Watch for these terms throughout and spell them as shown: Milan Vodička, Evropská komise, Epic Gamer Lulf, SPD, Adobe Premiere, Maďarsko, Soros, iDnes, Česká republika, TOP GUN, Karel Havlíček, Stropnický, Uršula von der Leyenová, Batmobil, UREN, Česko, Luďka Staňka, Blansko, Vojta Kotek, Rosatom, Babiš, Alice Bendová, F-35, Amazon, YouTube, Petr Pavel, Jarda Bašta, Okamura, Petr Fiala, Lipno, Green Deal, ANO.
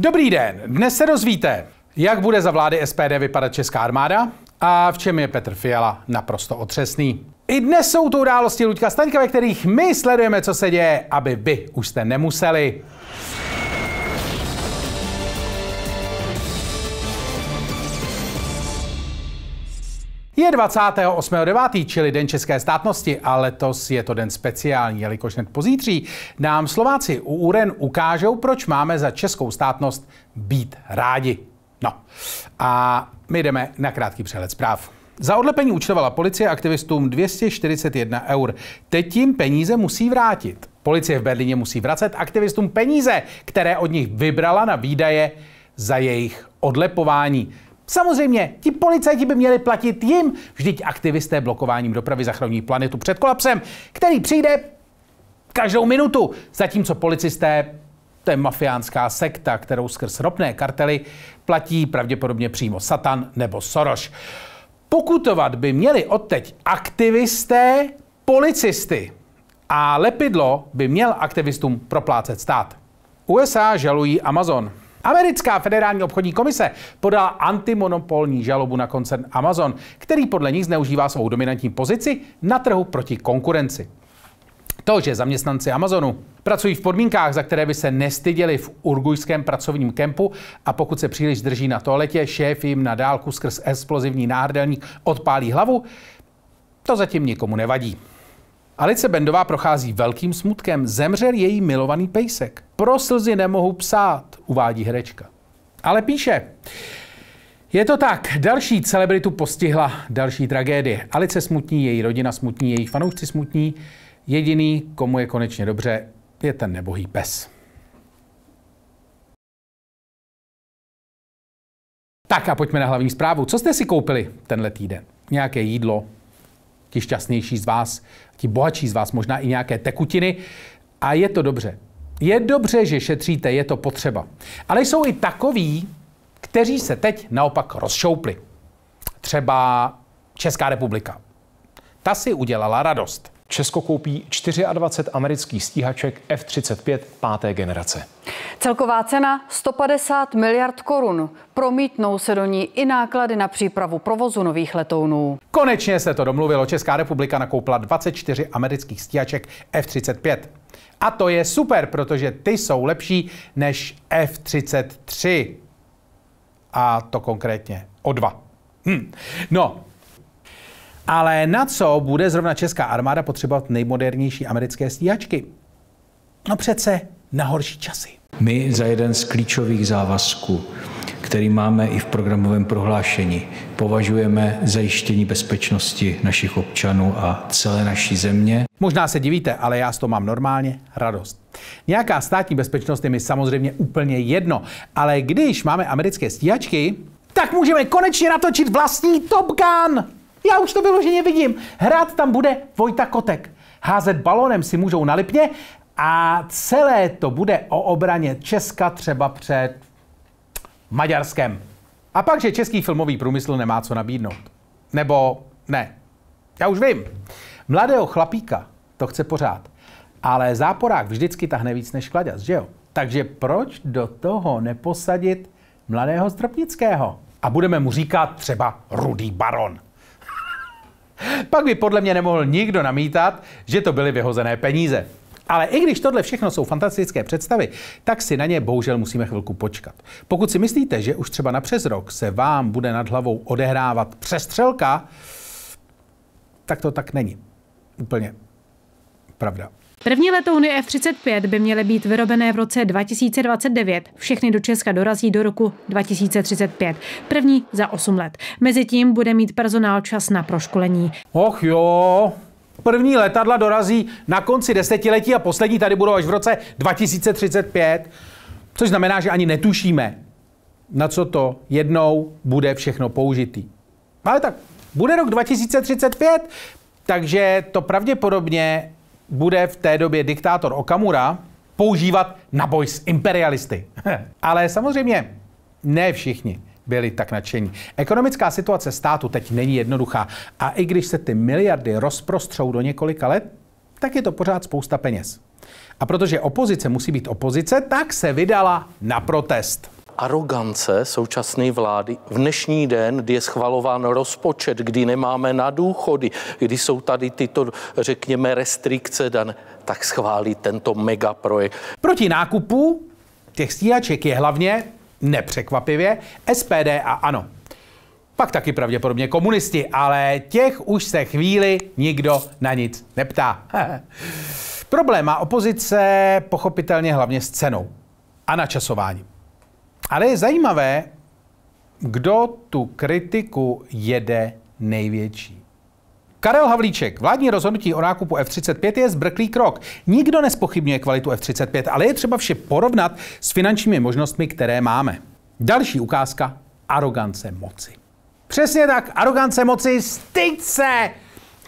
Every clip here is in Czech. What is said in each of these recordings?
Dobrý den, dnes se dozvíte, jak bude za vlády SPD vypadat česká armáda a v čem je Petr Fiala naprosto otřesný. I dnes jsou to události Luďka Staňka, ve kterých my sledujeme, co se děje, aby vy už jste nemuseli. Je 28.9., čili Den české státnosti, a letos je to den speciální, jelikož hned pozítří nám Slováci u UREN ukážou, proč máme za českou státnost být rádi. No a my jdeme na krátký přehled zpráv. Za odlepení účtovala policie aktivistům 241 eur. Teď jim peníze musí vrátit. Policie v Berlíně musí vracet aktivistům peníze, které od nich vybrala na výdaje za jejich odlepování. Samozřejmě, ti policajti by měli platit jim, vždyť aktivisté blokováním dopravy zachraňují planetu před kolapsem, který přijde každou minutu, zatímco policisté, to je mafiánská sekta, kterou skrz ropné kartely platí pravděpodobně přímo Satan nebo Soros. Pokutovat by měli odteď aktivisté policisty a lepidlo by měl aktivistům proplácet stát. USA žalují Amazon. Americká federální obchodní komise podala antimonopolní žalobu na koncern Amazon, který podle nich zneužívá svou dominantní pozici na trhu proti konkurenci. To, že zaměstnanci Amazonu pracují v podmínkách, za které by se nestyděli v urgujském pracovním kempu, a pokud se příliš drží na toaletě, šéf jim na dálku skrz explozivní náhrdelník odpálí hlavu, to zatím nikomu nevadí. Alice Bendová prochází velkým smutkem, zemřel její milovaný pejsek. Pro slzy nemohu psát, uvádí herečka. Ale píše. Je to tak, další celebritu postihla další tragédie. Alice smutní, její rodina smutní, její fanoušci smutní. Jediný, komu je konečně dobře, je ten nebohý pes. Tak a pojďme na hlavní zprávu. Co jste si koupili tenhle týden? Nějaké jídlo? Ti šťastnější z vás, ti bohatší z vás, možná i nějaké tekutiny. A je to dobře. Je dobře, že šetříte, je to potřeba. Ale jsou i takoví, kteří se teď naopak rozšoupli. Třeba Česká republika. Ta si udělala radost. Česko koupí 24 amerických stíhaček F-35 páté generace. Celková cena 150 miliard korun. Promítnou se do ní i náklady na přípravu provozu nových letounů. Konečně se to domluvilo. Česká republika nakoupila 24 amerických stíhaček F-35. A to je super, protože ty jsou lepší než F-33. A to konkrétně o 2. No. Ale na co bude zrovna česká armáda potřebovat nejmodernější americké stíhačky? No přece na horší časy. My za jeden z klíčových závazků, který máme i v programovém prohlášení, považujeme zajištění bezpečnosti našich občanů a celé naší země. Možná se divíte, ale já z toho mám normálně radost. Nějaká státní bezpečnost je mi samozřejmě úplně jedno, ale když máme americké stíhačky, tak můžeme konečně natočit vlastní Top Gun! Já už to vyloženě vidím. Hrát tam bude Vojta Kotek. Házet balonem si můžou na Lipně a celé to bude o obraně Česka třeba před Maďarskem. A pak, že český filmový průmysl nemá co nabídnout. Nebo ne. Já už vím. Mladého chlapíka to chce pořád. Ale záporák vždycky tahne víc než kladěz, že jo? Takže proč do toho neposadit mladého Stropnického? A budeme mu říkat třeba Rudý baron. Pak by podle mě nemohl nikdo namítat, že to byly vyhozené peníze. Ale i když tohle všechno jsou fantastické představy, tak si na ně bohužel musíme chvilku počkat. Pokud si myslíte, že už třeba na přes rok se vám bude nad hlavou odehrávat přestřelka, tak to tak není. Úplně pravda. První letouny F-35 by měly být vyrobené v roce 2029. Všechny do Česka dorazí do roku 2035. První za 8 let. Mezitím bude mít personál čas na proškolení. Och jo, první letadla dorazí na konci desetiletí a poslední tady budou až v roce 2035. Což znamená, že ani netušíme, na co to jednou bude všechno použitý. Ale tak bude rok 2035, takže to pravděpodobně bude v té době diktátor Okamura používat na boj s imperialisty. Ale samozřejmě ne všichni byli tak nadšení. Ekonomická situace státu teď není jednoduchá a i když se ty miliardy rozprostřou do několika let, tak je to pořád spousta peněz. A protože opozice musí být opozice, tak se vydala na protest. Arogance současné vlády v dnešní den, kdy je schvalován rozpočet, kdy nemáme na důchody, kdy jsou tady tyto, řekněme, restrikce dan, tak schválí tento megaprojekt. Proti nákupu těch stíhaček je hlavně, nepřekvapivě, SPD a ANO. Pak taky pravděpodobně komunisti, ale těch už se chvíli nikdo na nic neptá. Problém má opozice pochopitelně hlavně s cenou a načasováním. Ale je zajímavé, kdo tu kritiku jede největší. Karel Havlíček. Vládní rozhodnutí o nákupu F-35 je zbrklý krok. Nikdo nespochybňuje kvalitu F-35, ale je třeba vše porovnat s finančními možnostmi, které máme. Další ukázka arogance moci. Přesně tak, arogance moci, styď se!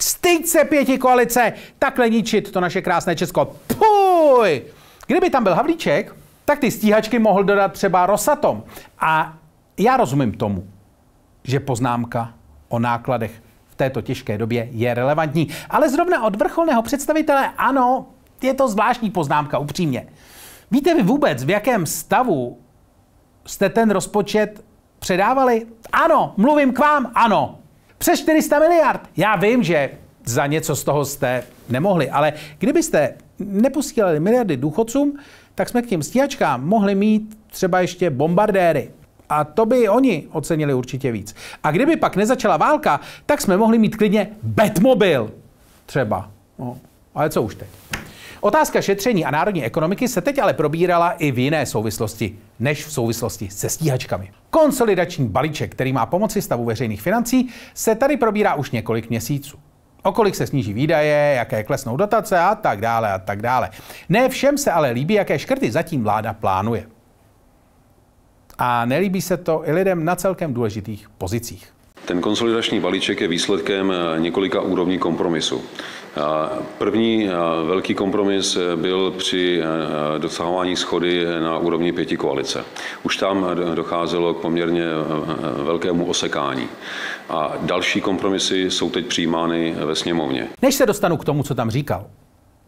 Styď se, pěti koalice! Takhle ničit to naše krásné Česko. Puj! Kdyby tam byl Havlíček, tak ty stíhačky mohl dodat třeba Rosatom. A já rozumím tomu, že poznámka o nákladech v této těžké době je relevantní. Ale zrovna od vrcholného představitele ANO je to zvláštní poznámka, upřímně. Víte vy vůbec, v jakém stavu jste ten rozpočet předávali? Ano, mluvím k vám, ano. Přes 400 miliard. Já vím, že za něco z toho jste nemohli, ale kdybyste neposílali miliardy důchodcům, tak jsme k těm stíhačkám mohli mít třeba ještě bombardéry. A to by oni ocenili určitě víc. A kdyby pak nezačala válka, tak jsme mohli mít klidně Batmobil. Třeba. No, ale co už teď? Otázka šetření a národní ekonomiky se teď ale probírala i v jiné souvislosti, než v souvislosti se stíhačkami. Konsolidační balíček, který má pomoci stavu veřejných financí, se tady probírá už několik měsíců. O kolik se sníží výdaje, jaké klesnou dotace a tak dále a tak dále. Ne všem se ale líbí, jaké škrty zatím vláda plánuje. A nelíbí se to i lidem na celkem důležitých pozicích. Ten konsolidační balíček je výsledkem několika úrovní kompromisu. První velký kompromis byl při dosahování schody na úrovni pěti koalice. Už tam docházelo k poměrně velkému osekání. A další kompromisy jsou teď přijímány ve sněmovně. Než se dostanu k tomu, co tam říkal,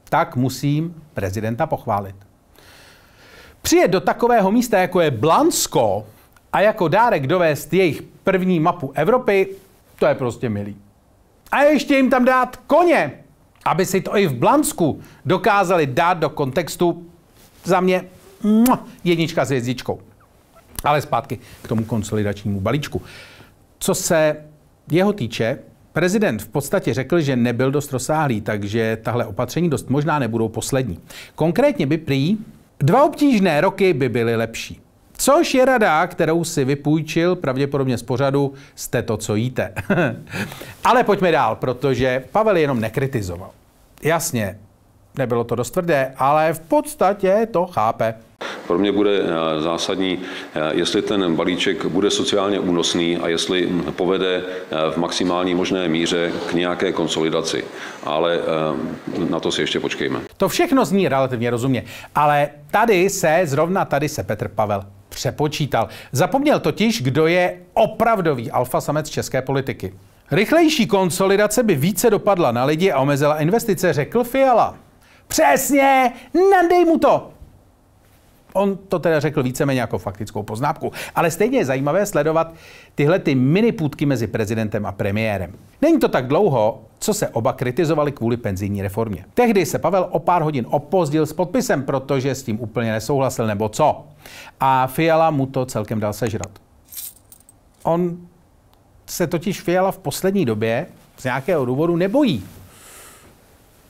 tak musím prezidenta pochválit. Přijet do takového místa, jako je Blansko, a jako dárek dovést jejich první mapu Evropy, to je prostě milý. A ještě jim tam dát koně, aby si to i v Blansku dokázali dát do kontextu, za mě jednička s hvězdičkou. Ale zpátky k tomu konsolidačnímu balíčku. Co se jeho týče, prezident v podstatě řekl, že nebyl dost rozsáhlý, takže tahle opatření dost možná nebudou poslední. Konkrétně by prý 2 obtížné roky by byly lepší. Což je rada, kterou si vypůjčil pravděpodobně z pořadu Jste to, co jíte. Ale pojďme dál, protože Pavel jenom nekritizoval. Jasně, nebylo to dost tvrdé, ale v podstatě to chápe. Pro mě bude zásadní, jestli ten balíček bude sociálně únosný a jestli povede v maximální možné míře k nějaké konsolidaci. Ale na to si ještě počkejme. To všechno zní relativně rozumně, ale zrovna tady se Petr Pavel přepočítal. Zapomněl totiž, kdo je opravdový alfasamec české politiky. Rychlejší konsolidace by více dopadla na lidi a omezila investice, řekl Fiala. Přesně, nadej mu to! On to teda řekl víceméně jako faktickou poznámku. Ale stejně je zajímavé sledovat tyhle ty minipůtky mezi prezidentem a premiérem. Není to tak dlouho, co se oba kritizovali kvůli penzijní reformě. Tehdy se Pavel o pár hodin opozdil s podpisem, protože s tím úplně nesouhlasil, nebo co. A Fiala mu to celkem dal sežrat. On se totiž Fiala v poslední době z nějakého důvodu nebojí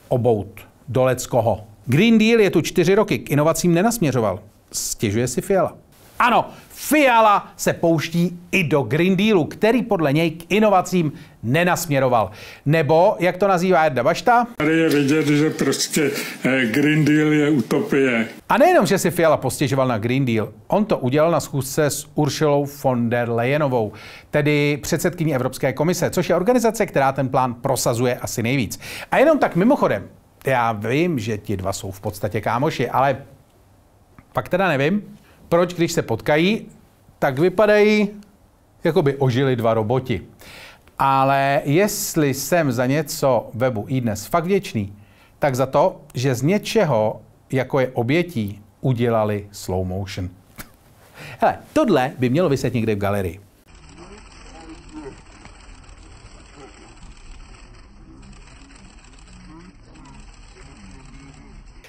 obout doleckoho. Green Deal je tu 4 roky, k inovacím nenasměřoval. Stěžuje si Fiala. Ano, Fiala se pouští i do Green Dealu, který podle něj k inovacím nenasměroval. Nebo, jak to nazývá Jarda Bašta? Tady je vidět, že prostě Green Deal je utopie. A nejenom, že si Fiala postěžoval na Green Deal, on to udělal na schůzce s Uršulou von der Leyenovou, tedy předsedkyní Evropské komise, což je organizace, která ten plán prosazuje asi nejvíc. A jenom tak mimochodem, já vím, že ti dva jsou v podstatě kámoši, ale pak teda nevím, proč, když se potkají, tak vypadají, jako by ožili 2 roboti. Ale jestli jsem za něco webu iDnes fakt vděčný, tak za to, že z něčeho jako je obětí, udělali slow motion. Hele, tohle by mělo viset někde v galerii.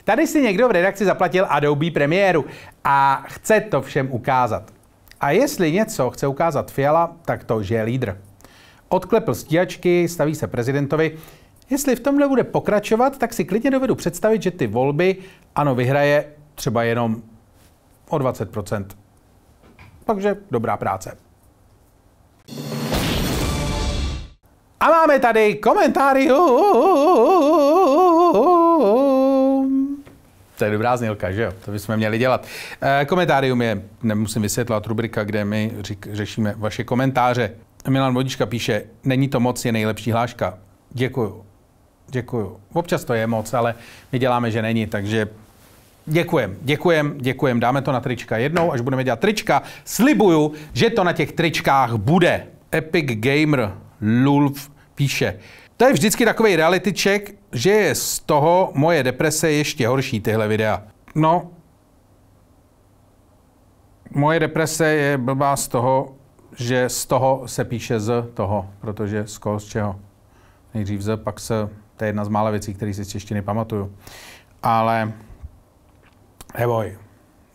Tady si někdo v redakci zaplatil Adobe Premiéru a chce to všem ukázat. A jestli něco chce ukázat Fiala, tak to, že je lídr. Odklepl stíhačky, staví se prezidentovi. Jestli v tomhle bude pokračovat, tak si klidně dovedu představit, že ty volby ANO vyhraje třeba jenom o 20%. Takže dobrá práce. A máme tady komentáři. To je dobrá znělka, že jo? To bychom měli dělat. Komentárium je, nemusím vysvětlovat, rubrika, kde my řešíme vaše komentáře. Milan Vodička píše, není to moc, je nejlepší hláška. Děkuju. Děkuju. Občas to je moc, ale my děláme, že není, takže děkujem. Dáme to na trička jednou, až budeme dělat trička. Slibuju, že to na těch tričkách bude. Epic Gamer Lulf píše, to je vždycky takový reality check, že je z toho moje deprese ještě horší, tyhle videa. No, moje deprese je blbá z toho, že z toho se píše z toho, protože z koho, z čeho. Nejdřív z, pak se, to je jedna z mála věcí, které si z češtiny pamatuju. Ale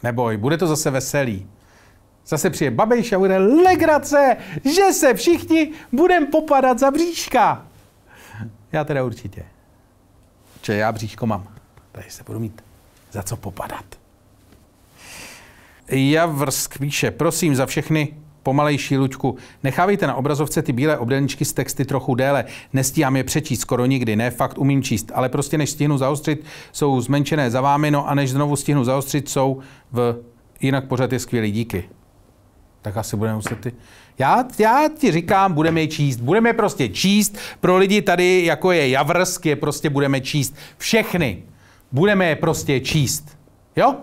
neboj, bude to zase veselý. Zase přijde Babiš a bude legrace, že se všichni budeme popadat za bříška. Já teda určitě. Čiže já bříško mám. Takže se budu mít za co popadat. Javrsk píše, prosím za všechny pomalejší, Luďku. Nechávejte na obrazovce ty bílé obdélníčky s texty trochu déle. Nestíhám je přečíst skoro nikdy, ne, fakt umím číst. Ale prostě než stihnu zaostřit, jsou zmenšené za vámi, no a než znovu stihnu zaostřit, jsou v... Jinak pořád je skvělý, díky. Tak asi budeme muset ty... Já ti říkám, budeme je číst. Budeme je prostě číst. Pro lidi tady, jako je Javrsk, je prostě budeme číst. Všechny. Budeme je prostě číst. Jo?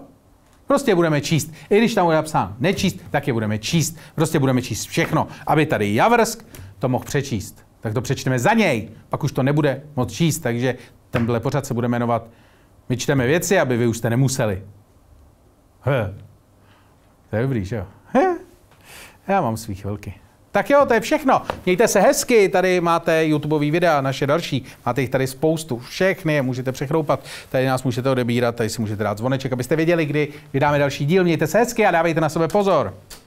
Prostě budeme číst. I když tam bude napsáno nečíst, tak je budeme číst. Prostě budeme číst všechno. Aby tady Javrsk to mohl přečíst. Tak to přečteme za něj. Pak už to nebude moc číst. Takže tenhle pořad se bude jmenovat My čteme věci, aby vy už jste nemuseli. To je dobrý, že jo? Já mám svý chvilky. Tak jo, to je všechno. Mějte se hezky, tady máte YouTubeový videa, naše další. Máte jich tady spoustu, všechny je můžete přechroupat. Tady nás můžete odebírat, tady si můžete dát zvoneček, abyste věděli, kdy vydáme další díl. Mějte se hezky a dávejte na sebe pozor.